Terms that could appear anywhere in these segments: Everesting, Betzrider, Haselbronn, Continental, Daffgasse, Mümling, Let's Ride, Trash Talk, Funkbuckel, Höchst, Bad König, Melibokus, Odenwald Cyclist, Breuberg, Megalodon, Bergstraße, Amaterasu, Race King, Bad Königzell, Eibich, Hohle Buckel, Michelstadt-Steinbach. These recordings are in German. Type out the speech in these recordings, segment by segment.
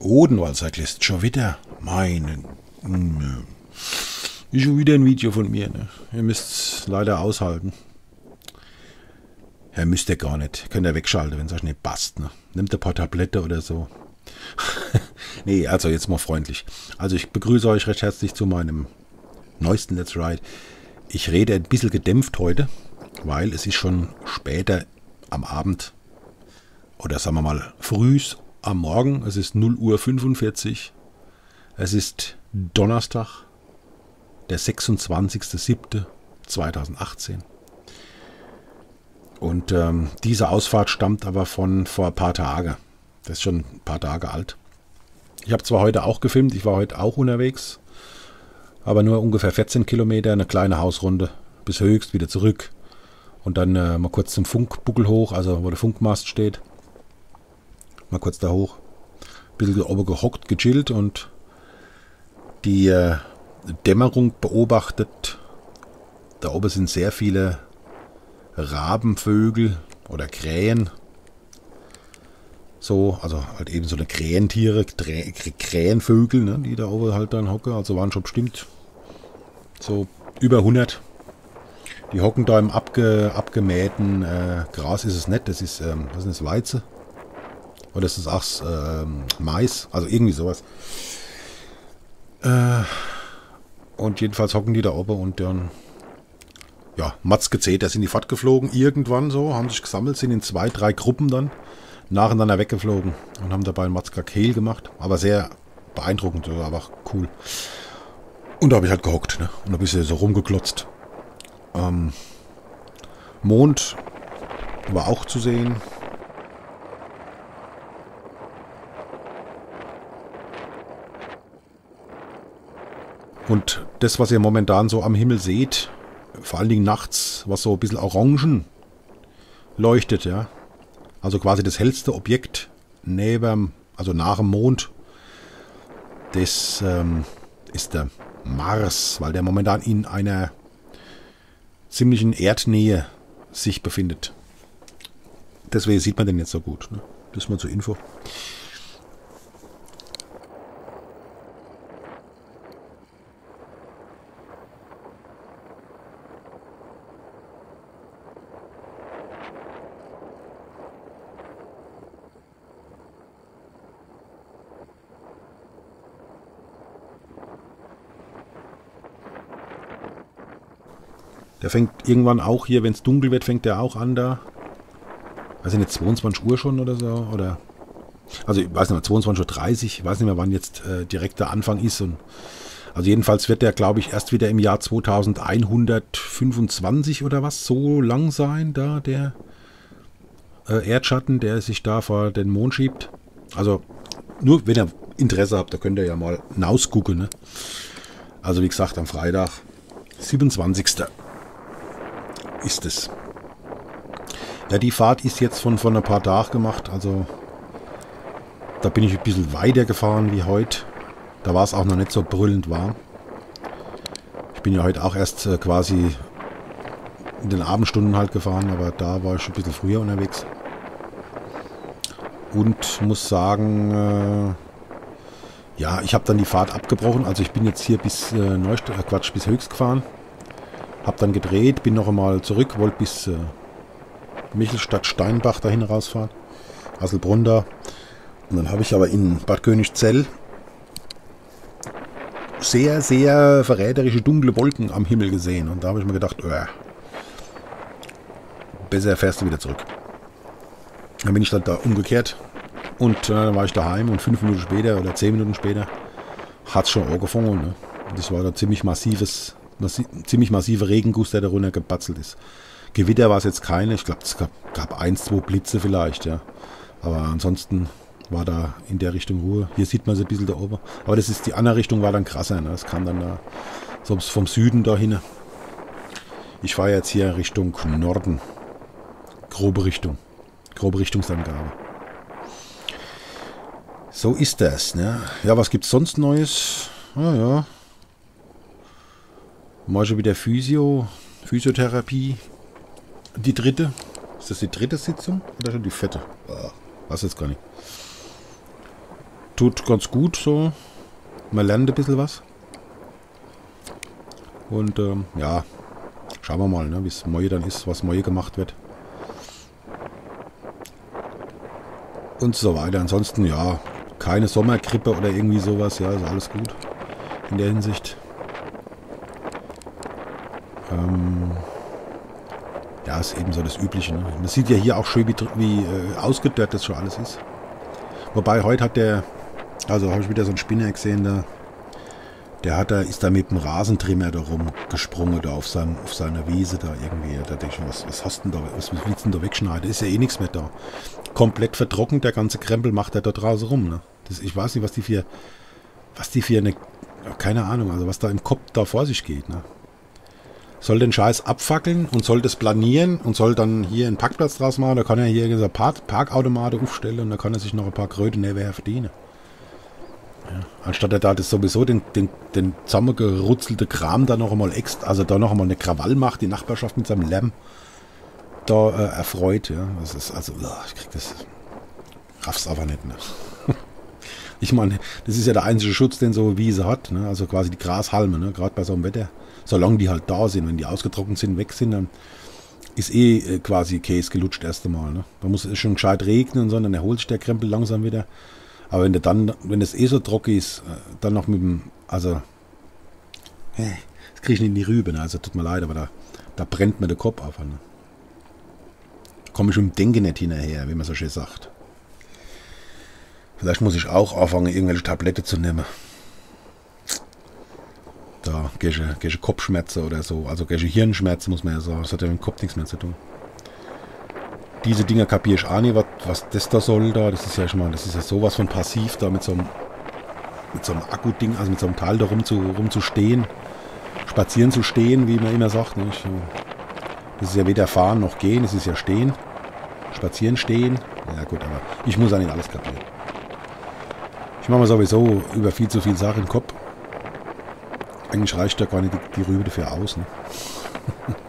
Odenwald Cyclist, schon wieder. Meine. Ist schon wieder ein Video von mir, ne? Ihr müsst es leider aushalten. Ja, müsst ihr gar nicht. Könnt ihr wegschalten, wenn es euch nicht passt, ne? Nehmt ein paar Tablette oder so. Nee, also jetzt mal freundlich. Also ich begrüße euch recht herzlich zu meinem neuesten Let's Ride. Ich rede ein bisschen gedämpft heute, weil es ist schon später am Abend oder sagen wir mal früh am Morgen. Es ist 0:45 Uhr. Es ist Donnerstag, der 26.07.2018. Und diese Ausfahrt stammt aber von vor ein paar Tagen. Das ist schon ein paar Tage alt. Ich habe zwar heute auch gefilmt, ich war heute auch unterwegs, aber nur ungefähr 14 Kilometer, eine kleine Hausrunde bis Höchst, wieder zurück und dann mal kurz zum Funkbuckel hoch, also wo der Funkmast steht. Mal kurz da hoch. Ein bisschen oben gehockt, gechillt und die Dämmerung beobachtet. Da oben sind sehr viele Rabenvögel oder Krähen. So, also halt eben so eine Krähentiere, Krähenvögel, ne, die da oben halt dann hocken. Also waren schon bestimmt so über 100. Die hocken da im abgemähten Gras, ist es nicht, das ist, was ist das, Weizen? Oder ist das auch Mais? Also irgendwie sowas. Und jedenfalls hocken die da oben und dann, ja, Matzke zählt, da sind die fortgeflogen. Irgendwann so, haben sich gesammelt, sind in 2, 3 Gruppen dann nacheinander weggeflogen und haben dabei einen Matzka-Kehl gemacht. Aber sehr beeindruckend, aber cool. Und da habe ich halt gehockt, ne? Und ein bisschen so rumgeklotzt. Mond war auch zu sehen. Und das, was ihr momentan so am Himmel seht, vor allen Dingen nachts, was so ein bisschen orangen leuchtet, ja. Also quasi das hellste Objekt neben, also nach dem Mond, das ist der Mars, weil der momentan in einer ziemlichen Erdnähe sich befindet. Deswegen sieht man den jetzt so gut, ne? Das mal zur Info. Der fängt irgendwann auch hier, wenn es dunkel wird, fängt der auch an da. Weiß ich nicht, 22 Uhr schon oder so? Oder? Also ich weiß nicht mehr, 22:30 Uhr, ich weiß nicht mehr, wann jetzt direkt der Anfang ist. Und also jedenfalls wird der, glaube ich, erst wieder im Jahr 2125 oder was so lang sein, da der Erdschatten, der sich da vor den Mond schiebt. Also nur, wenn ihr Interesse habt, da könnt ihr ja mal hinausgucken, ne? Also wie gesagt, am Freitag, 27. ist es. Ja, die Fahrt ist jetzt von ein paar Tagen gemacht, also da bin ich ein bisschen weiter gefahren wie heute. Da war es auch noch nicht so brüllend warm. Ich bin ja heute auch erst quasi in den Abendstunden halt gefahren, aber da war ich schon ein bisschen früher unterwegs. Und muss sagen, ja, ich habe dann die Fahrt abgebrochen, also ich bin jetzt hier bis bis Höchst gefahren. Hab dann gedreht, bin noch einmal zurück, wollte bis Michelstadt-Steinbach dahin rausfahren, Haselbronn da. Und dann habe ich aber in Bad Königzell sehr, sehr verräterische dunkle Wolken am Himmel gesehen. Und da habe ich mir gedacht, besser fährst du wieder zurück. Dann bin ich dann da umgekehrt und dann war ich daheim und 5 Minuten später oder 10 Minuten später hat es schon angefangen, ne? Das war da ziemlich massive Regenguss, der darunter gebatzelt ist. Gewitter war es jetzt keine. Ich glaube, es gab 1, 2 Blitze vielleicht, ja. Aber ansonsten war da in der Richtung Ruhe. Hier sieht man es ein bisschen da oben. Aber das ist, die andere Richtung war dann krasser, ne? Das kam dann da so vom Süden dahin. Ich fahre jetzt hier Richtung Norden. Grobe Richtung. Grobe Richtungsangabe. So ist das, ne? Ja, was gibt's sonst Neues? Ja. Mal schon wieder Physiotherapie. Die dritte. Ist das die dritte Sitzung? Oder schon die vierte? Weiß jetzt gar nicht. tut ganz gut so. Man lernt ein bisschen was. Und ja, schauen wir mal, ne, wie es Moje dann ist, was Moje gemacht wird. Und so weiter. Ansonsten, ja, keine Sommerkrippe oder irgendwie sowas. Ja, ist alles gut in der Hinsicht. Ja, ist eben so das Übliche. Ne? Man sieht ja hier auch schön, wie ausgedörrt das schon alles ist. Wobei, heute hat der, also habe ich wieder so einen Spinner gesehen, der ist da mit dem Rasentrimmer da rumgesprungen, da auf seiner Wiese da irgendwie. Da denke ich, was hast denn da, was willst du denn da wegschneiden? Ist ja eh nichts mehr da. Komplett vertrocknet, der ganze Krempel macht er da draußen rum. Ne? Das, ich weiß nicht, was die für eine, keine Ahnung, also was da im Kopf da vor sich geht. Ne? Soll den Scheiß abfackeln und soll das planieren und soll dann hier einen Parkplatz draus machen. Da kann er hier diese Parkautomate aufstellen und da kann er sich noch ein paar Kröten nebenher verdienen. Ja. Anstatt er da das sowieso den zusammengerutzelte Kram da noch einmal eine Krawall macht, die Nachbarschaft mit seinem Lärm da erfreut. Ja. Das ist also, ich krieg das, raff's aber nicht. Ne? Ich meine, das ist ja der einzige Schutz, den so eine Wiese hat. Ne? Also quasi die Grashalme, ne? Gerade bei so einem Wetter. Solange die halt da sind, wenn die ausgetrocknet sind, weg sind, dann ist eh quasi Käse gelutscht erst einmal. Ne? Da muss es schon gescheit regnen, sondern erholt sich der Krempel langsam wieder. Aber wenn das eh so trocken ist, dann noch mit dem, also, das kriege ich nicht in die Rübe, ne? Also tut mir leid, aber da brennt mir der Kopf auf. Ne? Da komme ich mit dem Denken nicht hinterher, wie man so schön sagt. Vielleicht muss ich auch anfangen, irgendwelche Tabletten zu nehmen. Da gehst du Kopfschmerzen oder so. Also gehst du Hirnschmerzen, muss man ja sagen. Das hat ja mit dem Kopf nichts mehr zu tun. Diese Dinger kapiere ich auch nicht, was das da soll da. Das ist ja schon mal, das ist ja sowas von passiv, da mit so einem Akku-Ding, also mit so einem Teil da rumzustehen. Spazieren zu stehen, wie man immer sagt. Nicht? Das ist ja weder fahren noch gehen, es ist ja stehen. Spazieren, stehen. Ja gut, aber ich muss ja nicht alles kapieren. Ich mache mir sowieso über viel zu viel Sachen im Kopf. Eigentlich reicht ja gar nicht die Rübe dafür aus. Ne?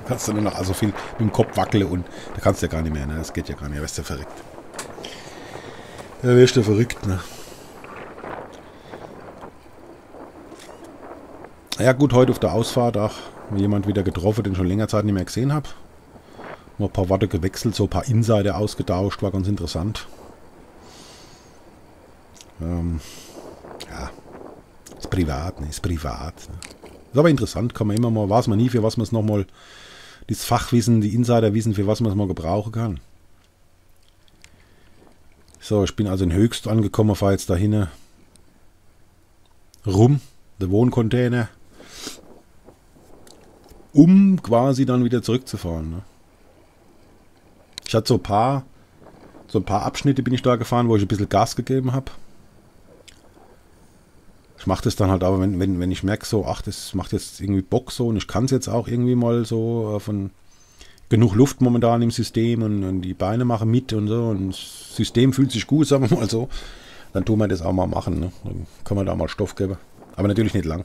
Kannst du nur noch so viel mit dem Kopf wackeln und da kannst du ja gar nicht mehr. Ne? Das geht ja gar nicht mehr. Wirst du verrückt. Da wirst du verrückt. Ne? Ja gut, heute auf der Ausfahrt auch jemand wieder getroffen, den ich schon länger Zeit nicht mehr gesehen habe. Mal ein paar Worte gewechselt, so ein paar Insider ausgetauscht. War ganz interessant. Ja. Ist privat, ne? Ist privat. Ne? Ist aber interessant, kann man immer mal, weiß man nie, für was man es nochmal, das Fachwissen, die Insiderwissen, für was man es mal gebrauchen kann. So, ich bin also in Höchst angekommen, fahre jetzt dahin rum, der Wohncontainer, um quasi dann wieder zurückzufahren. Ne? Ich hatte so ein paar Abschnitte bin ich da gefahren, wo ich ein bisschen Gas gegeben habe. Ich mache das dann halt aber, wenn ich merke, so, ach, das macht jetzt irgendwie Bock so und ich kann es jetzt auch irgendwie mal so von genug Luft momentan im System und die Beine machen mit und so und das System fühlt sich gut, sagen wir mal so, dann tun wir das auch mal machen. Ne? Dann kann man da mal Stoff geben. Aber natürlich nicht lang.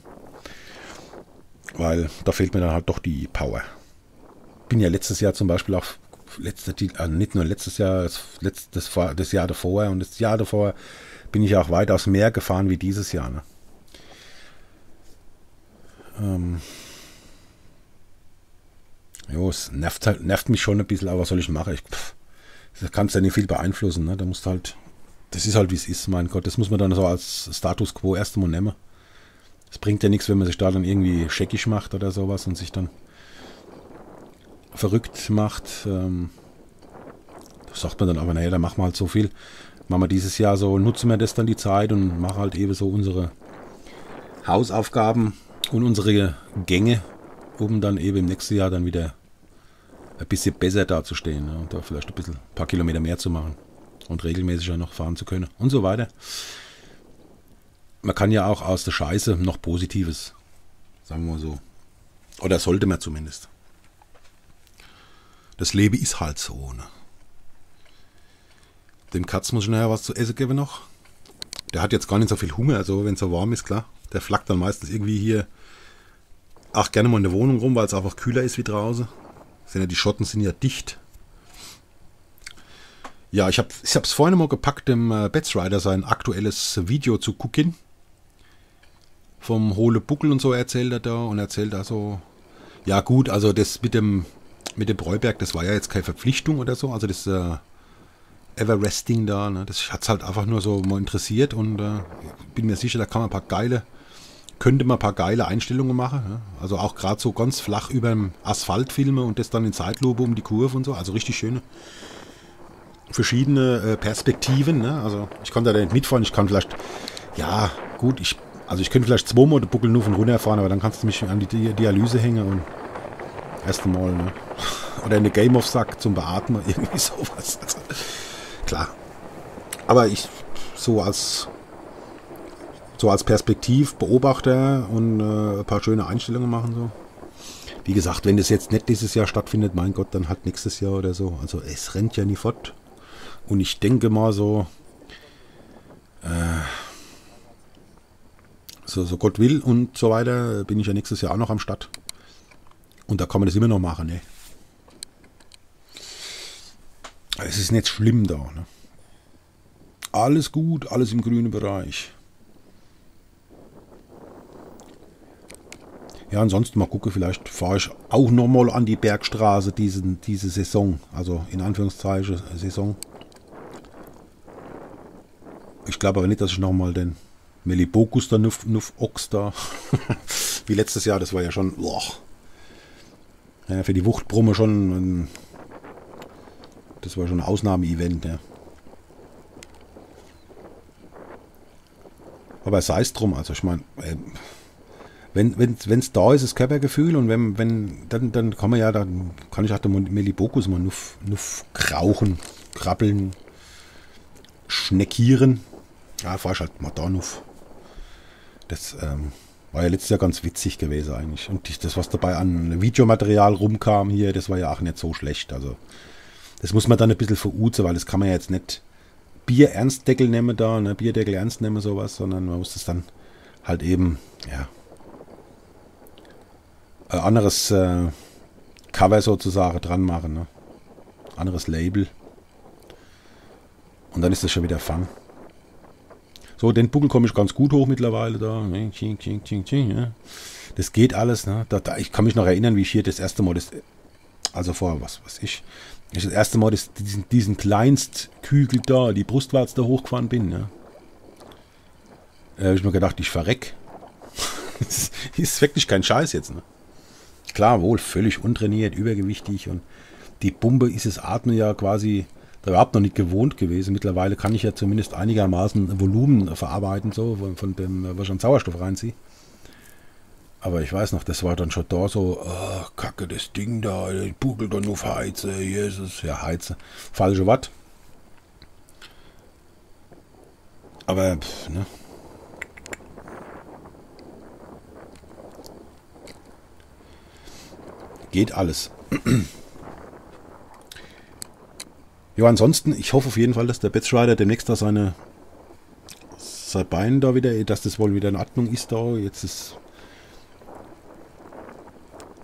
Weil da fehlt mir dann halt doch die Power. Bin ja letztes Jahr zum Beispiel auch, nicht nur letztes Jahr, das Jahr davor und das Jahr davor bin ich auch weitaus mehr gefahren wie dieses Jahr. Ne? Jo, es nervt mich schon ein bisschen, aber was soll ich machen? Das kannst du ja nicht viel beeinflussen. Ne? Da musst du halt, das ist halt wie es ist, mein Gott. Das muss man dann so als Status Quo erst mal nehmen. Es bringt ja nichts, wenn man sich da dann irgendwie scheckig macht oder sowas und sich dann verrückt macht. Das sagt man dann aber, naja, da machen wir halt so viel. Machen wir dieses Jahr so, nutzen wir das dann die Zeit und machen halt eben so unsere Hausaufgaben und unsere Gänge, um dann eben im nächsten Jahr dann wieder ein bisschen besser dazustehen, ne? Und da vielleicht ein paar Kilometer mehr zu machen und regelmäßiger noch fahren zu können und so weiter. Man kann ja auch aus der Scheiße noch Positives, sagen wir so. Oder sollte man zumindest. Das Leben ist halt so. Ne? Dem Katz muss ich nachher was zu essen geben noch. Der hat jetzt gar nicht so viel Hunger, also wenn es so warm ist, klar. Der flackt dann meistens irgendwie hier auch gerne mal in der Wohnung rum, weil es einfach kühler ist wie draußen. Die Schotten sind ja dicht. Ja, ich hab's vorhin mal gepackt, dem Betzrider sein aktuelles Video zu gucken. Vom Hohle Buckel und so erzählt er da und erzählt also. Ja gut, also das mit dem Breuberg, das war ja jetzt keine Verpflichtung oder so. Also das Everesting da, ne, das hat's halt einfach nur so mal interessiert und bin mir sicher, da kann man könnte man ein paar geile Einstellungen machen. Ne? Also auch gerade so ganz flach über dem Asphalt filmen und das dann in Zeitlupe um die Kurve und so. Also richtig schöne verschiedene Perspektiven, ne? Also ich kann da nicht mitfahren, ich kann vielleicht, ja gut, ich könnte vielleicht zweimal den Buckel nur von runterfahren, aber dann kannst du mich an die Dialyse hängen und erst einmal, ne? Oder eine Game of Sack zum Beatmen, irgendwie sowas. Also, klar. Aber ich, so als Perspektivbeobachter und ein paar schöne Einstellungen machen so. Wie gesagt, wenn das jetzt nicht dieses Jahr stattfindet, mein Gott, dann halt nächstes Jahr oder so. Also es rennt ja nie fort. Und ich denke mal so, so Gott will und so weiter, bin ich ja nächstes Jahr auch noch am Start. Und da kann man das immer noch machen, ne? Es ist nicht schlimm da, ne? Alles gut, alles im grünen Bereich. Ja, ansonsten mal gucke, vielleicht fahre ich auch nochmal an die Bergstraße diese Saison. Also in Anführungszeichen Saison. Ich glaube aber nicht, dass ich nochmal den Melibokus da Nuff-Ochs da. Wie letztes Jahr, das war ja schon. Boah. Ja, für die Wuchtbrumme schon. Das war schon ein Ausnahme-Event. Ja. Aber sei es drum, also ich meine. Wenn es da ist, das Körpergefühl und dann kann man ja, dann kann ich auch den Melibokus mal nuff krauchen, krabbeln, schneckieren. Ja, fahr ich halt mal da nuff. Das war ja letztes Jahr ganz witzig gewesen eigentlich. Und das, was dabei an Videomaterial rumkam hier, das war ja auch nicht so schlecht. Also das muss man dann ein bisschen veruzen, weil das kann man ja jetzt nicht Bier-Ernstdeckel nehmen da, ne? Bierdeckel ernst nehmen sowas, sondern man muss das dann halt eben, ja, anderes Cover sozusagen dran machen, ne? Anderes Label. Und dann ist das schon wieder Fang. So, den Buckel komme ich ganz gut hoch mittlerweile da. Das geht alles, ne? Ich kann mich noch erinnern, wie ich hier das erste Mal das, also vor was weiß ich, das erste Mal diesen Kleinstkügel da, die Brustwarze da hochgefahren bin, ne? Da habe ich mir gedacht, ich verreck. Das ist wirklich kein Scheiß jetzt, ne? Klar, wohl, völlig untrainiert, übergewichtig und die Pumpe ist das Atmen ja quasi überhaupt noch nicht gewohnt gewesen. Mittlerweile kann ich ja zumindest einigermaßen Volumen verarbeiten, so von dem, was ich an Sauerstoff reinziehe. Aber ich weiß noch, das war dann schon da so, oh, kacke, das Ding da, Buckel doch nur heize, Jesus, ja heize, falsche Watt. Aber, pff, ne? Geht alles. Ja, ansonsten, ich hoffe auf jeden Fall, dass der Betzrider demnächst da sein Bein da wieder, dass das wohl wieder in Ordnung ist da, jetzt ist.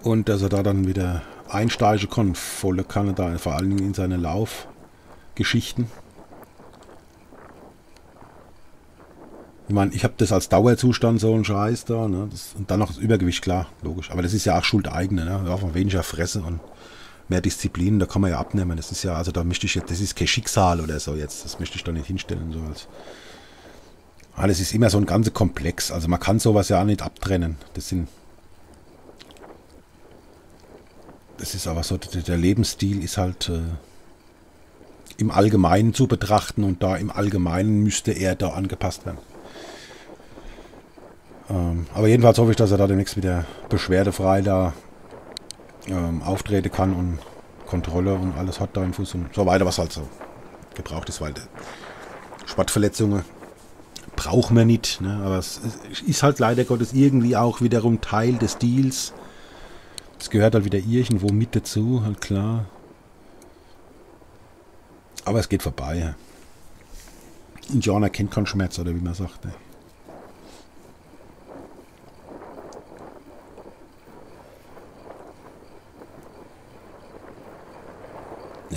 Und dass er da dann wieder einsteigen kann, volle Kanne da, vor allen Dingen in seine Laufgeschichten. Ich meine, ich habe das als Dauerzustand, so ein Scheiß da, ne? Das, und dann noch das Übergewicht, klar, logisch. Aber das ist ja auch Schuld eigene, ne? Ja, von weniger Fresse und mehr Disziplin, da kann man ja abnehmen. Das ist ja, also da möchte ich jetzt, das ist kein Schicksal oder so jetzt, das möchte ich da nicht hinstellen. So als, ah, das ist immer so ein ganzer Komplex, also man kann sowas ja auch nicht abtrennen. Das ist aber so, der Lebensstil ist halt im Allgemeinen zu betrachten und da im Allgemeinen müsste er da angepasst werden. Aber jedenfalls hoffe ich, dass er da demnächst wieder beschwerdefrei da auftreten kann und Kontrolle und alles hat da im Fuß und so weiter, was halt so gebraucht ist, weil Sportverletzungen braucht man nicht, ne? Aber es ist halt leider Gottes irgendwie auch wiederum Teil des Deals. Es gehört halt wieder irgendwo mit dazu, halt klar. Aber es geht vorbei. Ja. Indianer kennt keinen Schmerz, oder wie man sagt, ne?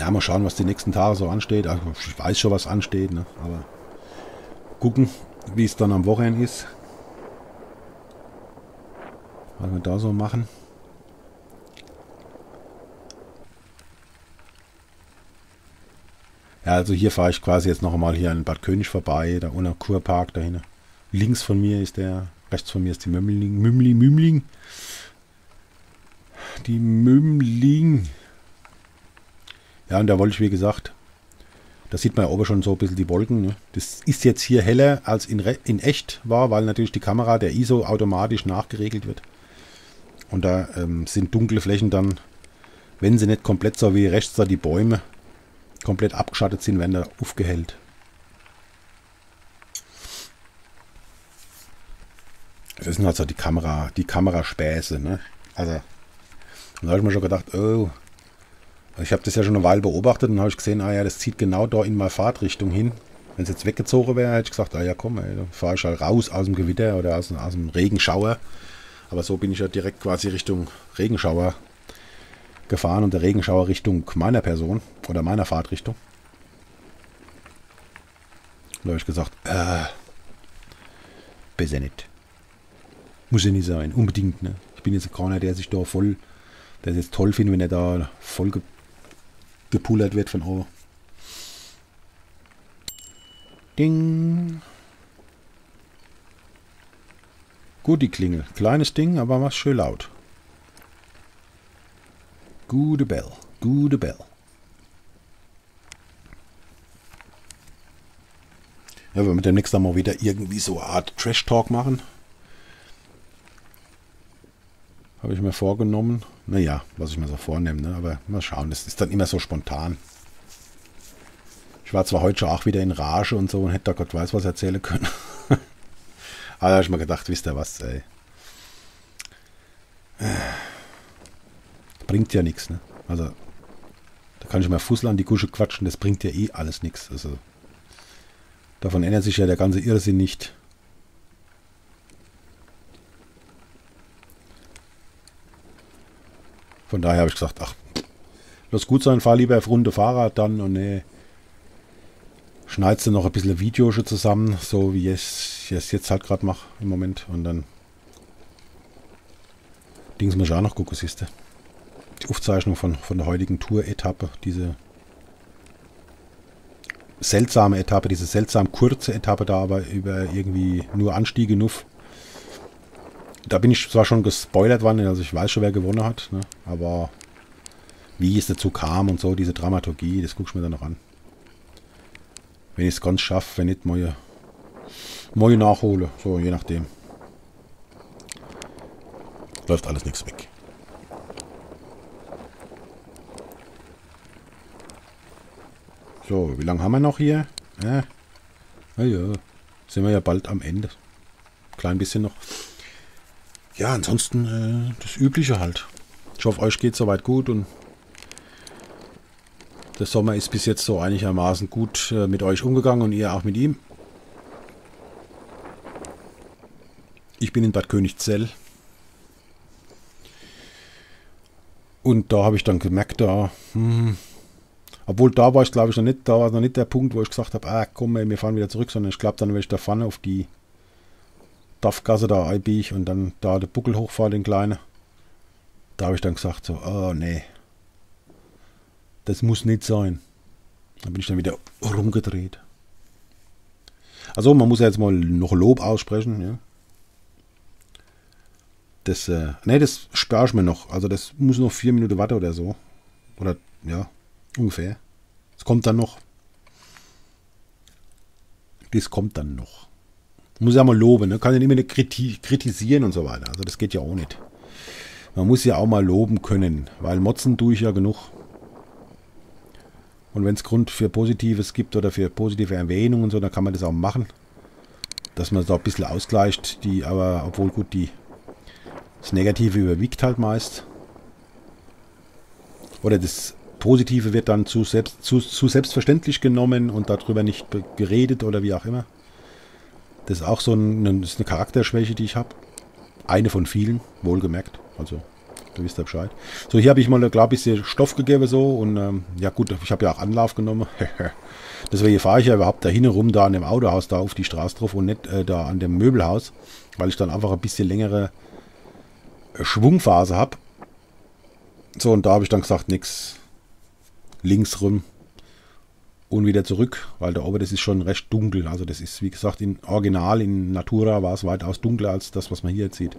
Ja, mal schauen, was die nächsten Tage so ansteht. Ich weiß schon, was ansteht, ne? Aber gucken, wie es dann am Wochenende ist. Was wir da so machen. Ja, also hier fahre ich quasi jetzt noch einmal hier an Bad König vorbei, da unter Kurpark dahin. Links von mir ist der, rechts von mir ist die Mümling. Die Mümling. Ja, und da wollte ich, wie gesagt, da sieht man ja oben schon so ein bisschen die Wolken. Ne? Das ist jetzt hier heller, als in echt war, weil natürlich die Kamera, der ISO, automatisch nachgeregelt wird. Und da sind dunkle Flächen dann, wenn sie nicht komplett so wie rechts da die Bäume, komplett abgeschattet sind, werden da aufgehellt. Das sind halt so die Kameraspäße, ne? Also, da habe ich mir schon gedacht, oh, ich habe das ja schon eine Weile beobachtet und habe ich gesehen, ah ja, das zieht genau da in meine Fahrtrichtung hin. Wenn es jetzt weggezogen wäre, hätte ich gesagt, ah ja, komm, ey, dann fahre ich halt raus aus dem Gewitter oder aus dem Regenschauer. Aber so bin ich ja direkt quasi Richtung Regenschauer gefahren und der Regenschauer Richtung meiner Person oder meiner Fahrtrichtung. Da habe ich gesagt, besser nicht. Muss ja nicht sein, unbedingt. Ne? Ich bin jetzt keiner, der sich da voll, der es jetzt toll findet, wenn er da voll gepullert wird von oben. Ding. Gut, die Klingel. Kleines Ding, aber was schön laut. Gute Bell, gute Bell. Ja, wir werden demnächst mal wieder irgendwie so eine Art Trash-Talk machen. Habe ich mir vorgenommen. Naja, was ich mir so vornehme, ne? Aber mal schauen, das ist dann immer so spontan. Ich war zwar heute schon auch wieder in Rage und so und hätte da Gott weiß was erzählen können. Aber da habe ich mir gedacht, wisst ihr was, ey. Bringt ja nichts, ne? Also, da kann ich mal Fussel an die Kusche quatschen, das bringt ja eh alles nichts. Also, davon ändert sich ja der ganze Irrsinn nicht. Von daher habe ich gesagt, ach, lass gut sein, fahr lieber auf runde Fahrrad dann und ne, schneidst du noch ein bisschen Video schon zusammen, so wie ich es jetzt halt gerade mache im Moment. Und dann Dings muss ich auch noch gucken, siehst du. Die Aufzeichnung von der heutigen Tour-Etappe, diese seltsame Etappe, diese seltsam kurze Etappe da, aber über irgendwie nur Anstiege nuff. Da bin ich zwar schon gespoilert worden, also ich weiß schon, wer gewonnen hat, ne? Aber wie es dazu kam und so, diese Dramaturgie, das gucke ich mir dann noch an. Wenn ich es ganz schaffe, wenn nicht, mal nachhole, so je nachdem. Läuft alles nichts weg. So, wie lange haben wir noch hier? Naja, sind wir ja bald am Ende. Klein bisschen noch. Ja, ansonsten das Übliche halt. Ich hoffe, euch geht es soweit gut und der Sommer ist bis jetzt so einigermaßen gut mit euch umgegangen und ihr auch mit ihm. Ich bin in Bad Königzell. Und da habe ich dann gemerkt, da... Obwohl, da war ich, glaube ich, noch nicht, da war noch nicht der Punkt, wo ich gesagt habe, ah, komm, ey, wir fahren wieder zurück, sondern ich glaube, dann werde ich da vorne auf die Daffgasse da Eibich und dann da den Buckel hochfahren, den kleinen. Da habe ich dann gesagt, so, oh, nee, das muss nicht sein. Da bin ich dann wieder rumgedreht. Also, man muss ja jetzt mal noch Lob aussprechen, ja. Das, nee, das spare ich mir noch. Also, das muss noch 4 Minuten warten oder so. Oder, ja. Ungefähr. Das kommt dann noch. Das kommt dann noch. Muss ja mal loben, ne? Kann ja nicht mehr kritisieren und so weiter. Also das geht ja auch nicht. Man muss ja auch mal loben können, weil motzen tue ich ja genug. Und wenn es Grund für Positives gibt oder für positive Erwähnungen und so, dann kann man das auch machen. Dass man es da ein bisschen ausgleicht, die, aber obwohl gut, die das Negative überwiegt halt meist. Oder das Positive wird dann zu selbstverständlich genommen und darüber nicht geredet oder wie auch immer. Das ist auch so eine Charakterschwäche, die ich habe. Eine von vielen, wohlgemerkt. Also da wisst ihr Bescheid. So, hier habe ich mal, glaube ich, bisschen Stoff gegeben so und ja gut, ich habe ja auch Anlauf genommen. Deswegen fahre ich ja überhaupt da hin rum, da an dem Autohaus, da auf die Straße drauf und nicht da an dem Möbelhaus, weil ich dann einfach ein bisschen längere Schwungphase habe. So, und da habe ich dann gesagt, nix. Links rum und wieder zurück, weil da oben, das ist schon recht dunkel. Also das ist, wie gesagt, in Original, in Natura war es weitaus dunkler als das, was man hier jetzt sieht.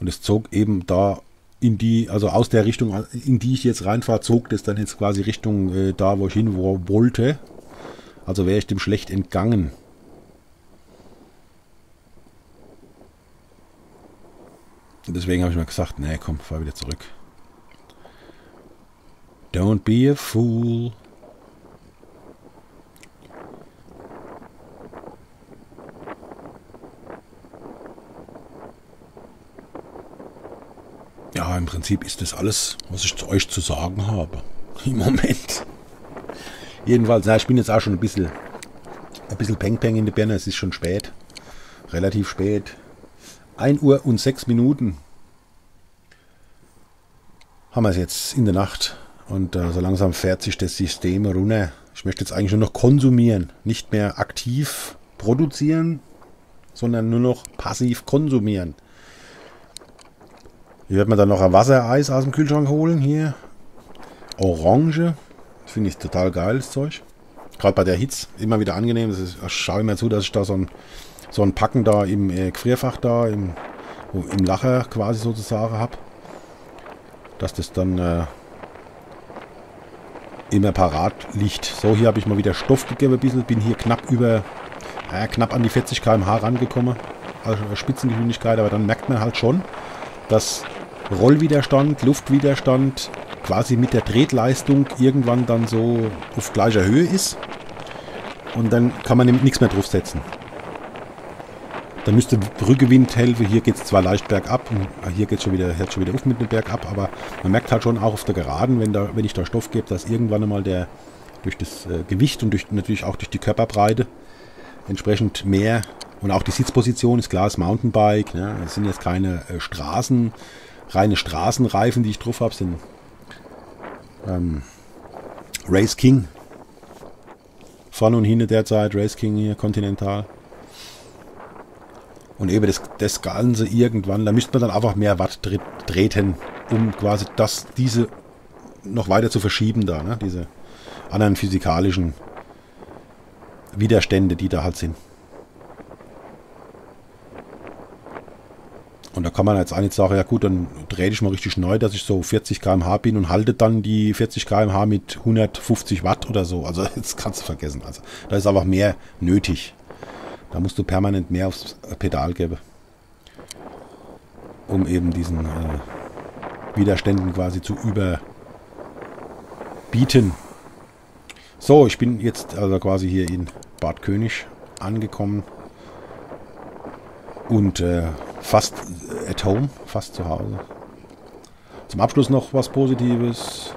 Und es zog eben da in die, also aus der Richtung, in die ich jetzt reinfahre, zog das dann jetzt quasi Richtung da, wo ich hin wollte. Also wäre ich dem schlecht entgangen. Und deswegen habe ich mir gesagt, nee, komm, fahr wieder zurück. Don't be a fool. Ja, im Prinzip ist das alles, was ich zu euch zu sagen habe. Im Moment. Jedenfalls, na, ich bin jetzt auch schon ein bisschen Peng-Peng in der Birne. Es ist schon spät. Relativ spät. 1:06 Uhr. Haben wir es jetzt in der Nacht. Und so langsam fährt sich das System runter. Ich möchte jetzt eigentlich nur noch konsumieren. Nicht mehr aktiv produzieren, sondern nur noch passiv konsumieren. Hier wird man dann noch ein Wassereis aus dem Kühlschrank holen. Hier Orange. Das finde ich total geiles Zeug. Gerade bei der Hitze immer wieder angenehm. Das ist, ich schaue immer zu, dass ich da so ein Packen da im Gefrierfach da, im Lacher quasi sozusagen habe. Dass das dann... immer parat liegt. So, hier habe ich mal wieder Stoff gegeben ein bisschen. Bin hier knapp an die 40 km/h rangekommen. Also Spitzengeschwindigkeit, aber dann merkt man halt schon, dass Rollwiderstand, Luftwiderstand quasi mit der Tretleistung irgendwann dann so auf gleicher Höhe ist. Und dann kann man nämlich nichts mehr draufsetzen. Dann müsste Rückgewindhilfe, hier geht es zwar leicht bergab, hier geht es schon wieder auf mit dem Bergab, aber man merkt halt schon auch auf der Geraden, wenn ich da Stoff gebe, dass irgendwann einmal durch das Gewicht und natürlich auch durch die Körperbreite entsprechend mehr und auch die Sitzposition ist klar, ist Mountainbike, ne? Das sind jetzt keine reine Straßenreifen, die ich drauf habe, sind Race King, vorne und hinten derzeit, Race King hier, Continental. Und eben das Ganze irgendwann, da müsste man dann einfach mehr Watt treten, um quasi diese noch weiter zu verschieben da, ne? Diese anderen physikalischen Widerstände, die da halt sind. Und da kann man jetzt auch nicht sagen, ja gut, dann drehe ich mal richtig neu, dass ich so 40 km/h bin und halte dann die 40 km/h mit 150 Watt oder so. Also das kannst du vergessen. Also da ist einfach mehr nötig. Da musst du permanent mehr aufs Pedal geben, um eben diesen Widerständen quasi zu überbieten. So, ich bin jetzt also quasi hier in Bad König angekommen und fast at home, fast zu Hause. Zum Abschluss noch was Positives.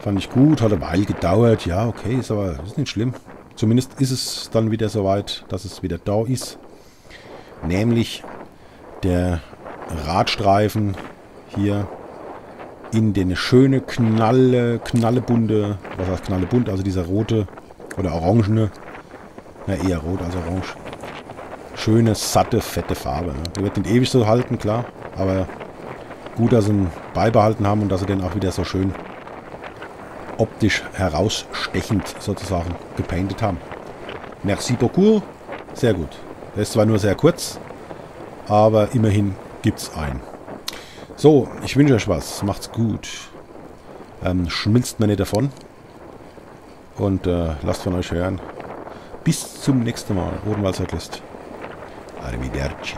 Fand ich gut, hat eine Weile gedauert. Ja, okay, ist aber ist nicht schlimm. Zumindest ist es dann wieder soweit, dass es wieder da ist. Nämlich der Radstreifen hier in den schöne knallebunte, was heißt knallebunt, also dieser rote oder orangene, na eher rot als orange. Schöne, satte, fette Farbe. Ne? Die wird nicht ewig so halten, klar, aber gut, dass sie ihn beibehalten haben und dass sie den auch wieder so schön optisch herausstechend sozusagen gepaintet haben. Merci beaucoup. Sehr gut. Der ist zwar nur sehr kurz, aber immerhin gibt es einen. So, ich wünsche euch was. Macht's gut. Schmilzt mir nicht davon. Und lasst von euch hören. Bis zum nächsten Mal. Odenwald Cyclist. Arrivederci.